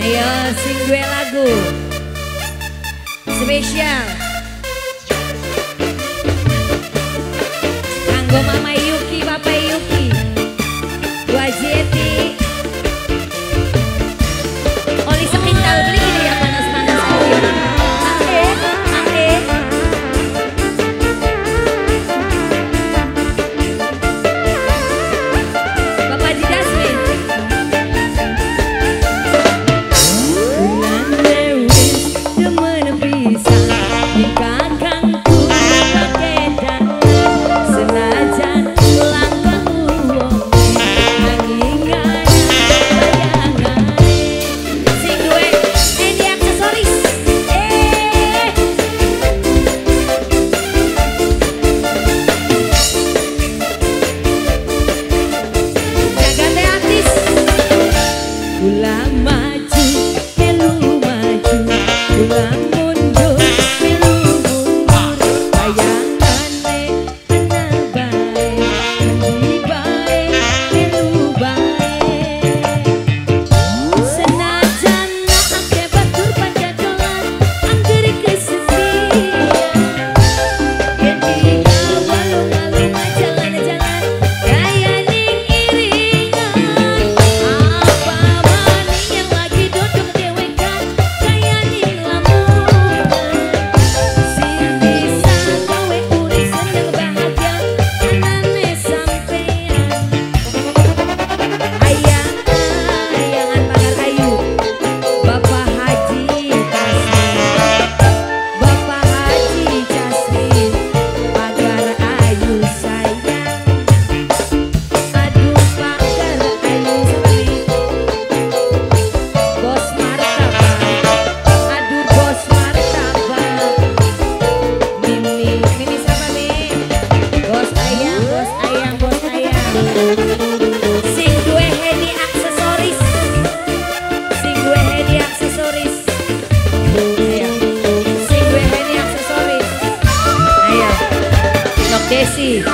Ayo sing gue lagu spesial kanggo Mama Yuki, Papa Yuki, Wajeti. Oli sepintal beli ini yang panas-panas aja.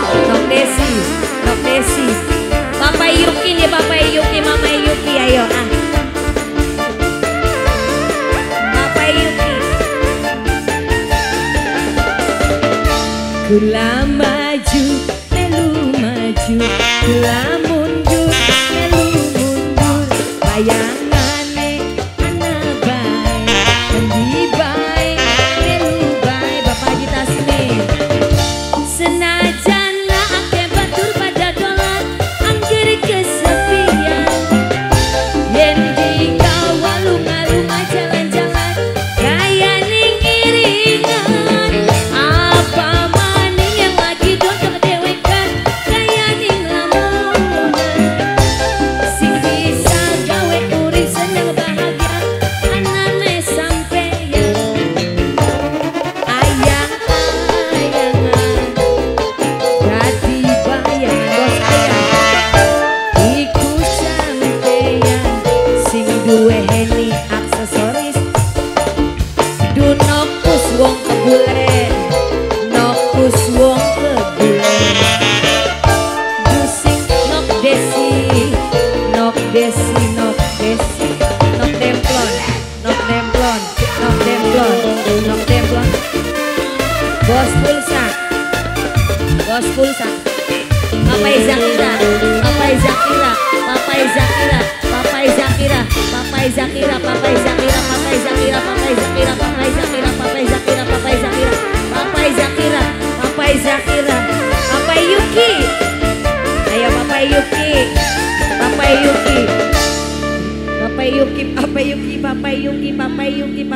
Nok Desi, Papa Yuki nih, Papa Yuki, Mama Yuki, ayo ah. Papa Yuki. Kula maju, melu maju, kula mundur, melu mundur, bayang. Bos pulsa, Papa Izakira, Papa Yuki. Ayo Papa Yuki.